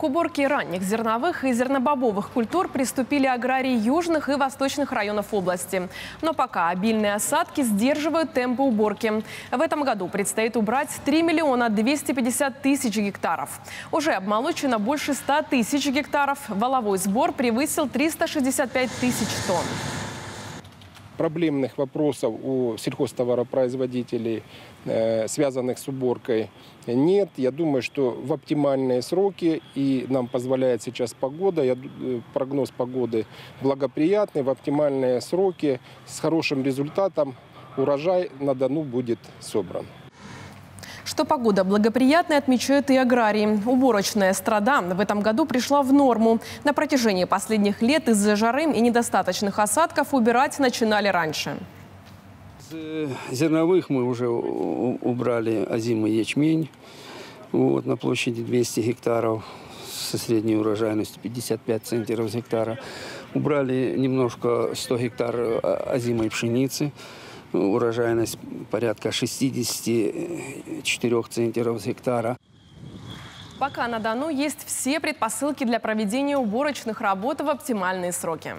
К уборке ранних зерновых и зернобобовых культур приступили аграрии южных и восточных районов области. Но пока обильные осадки сдерживают темпы уборки. В этом году предстоит убрать 3 миллиона 250 тысяч гектаров. Уже обмолочено больше 100 тысяч гектаров. Валовой сбор превысил 365 тысяч тонн. Проблемных вопросов у сельхозтоваропроизводителей, связанных с уборкой, нет. Я думаю, что в оптимальные сроки, и нам позволяет сейчас погода, прогноз погоды благоприятный, в оптимальные сроки с хорошим результатом урожай на Дону будет собран. Что погода благоприятная, отмечают и аграрии. Уборочная страда в этом году пришла в норму. На протяжении последних лет из-за жары и недостаточных осадков убирать начинали раньше. Из зерновых мы уже убрали озимый ячмень на площади 200 гектаров со средней урожайностью 55 центнеров с гектара. Убрали немножко 100 гектар озимой пшеницы. Урожайность порядка 64 центнеров с гектара. Пока на Дону есть все предпосылки для проведения уборочных работ в оптимальные сроки.